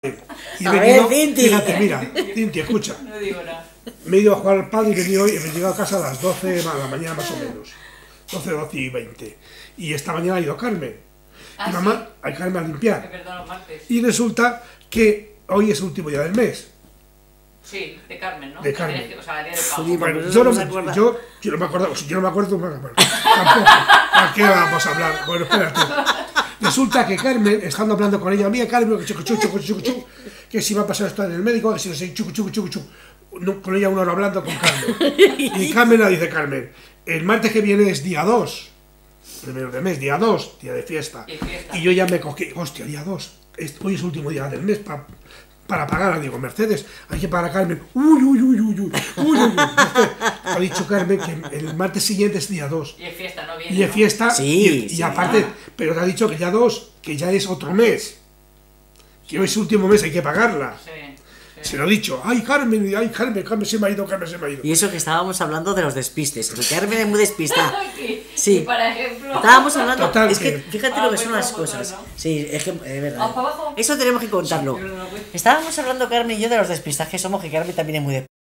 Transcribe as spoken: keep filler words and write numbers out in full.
Y he venido, a ver, Cinti. Fíjate, mira, Cinti, escucha. No digo nada. Me he ido a jugar al pádel y he venido hoy, he llegado a casa a las doce de la mañana más o menos. doce, doce y veinte. Y esta mañana ha ido Carmen. ¿Ah, y mamá, hay sí? Carmen a limpiar. Perdón, los martes. Y resulta que hoy es el último día del mes. Sí, de Carmen, ¿no? De Carmen. O sea, el día del pago. Sí, bueno, yo, no me, yo, yo no me acuerdo, si yo no me acuerdo, no me acuerdo. Tampoco. ¿A qué vamos a hablar? Bueno, espérate. Resulta que Carmen, estando hablando con ella, mía, Carmen, que chucu, chucu, chucu, chucu, que si me ha pasado esto en el médico, que si no sé, chucu, chucu, chucu, chucu. No, con ella una hora hablando con Carmen. Y Carmen la dice, Carmen, el martes que viene es día dos, primero de mes, día dos, día de fiesta. Y, fiesta. y yo ya me cogí, hostia, día dos, hoy es el último día del mes pa, para pagar, digo, Mercedes, hay que pagar a Carmen. Uy, uy, uy, uy, uy, uy, uy. Ha dicho Carmen que el martes siguiente es día dos. Y es fiesta, ¿no? Viene, y es fiesta, ¿no? Sí, y, sí, y aparte, ah. pero te ha dicho que ya dos, que ya es otro mes, que hoy es el último mes, hay que pagarla. Sí. Se lo he dicho, ay Carmen, ay Carmen, Carmen se me ha ido, Carmen se me ha ido. Y eso que estábamos hablando de los despistes, que Carmen es muy despistada. Sí, por ejemplo. Estábamos hablando, total, es que fíjate ah, lo que pues son las cosas. Todo, ¿no? Sí, es que, es verdad. Eso tenemos que contarlo. Sí, no, no, pues. Estábamos hablando Carmen y yo de los despistajes, somos que Carmen también es muy despistada.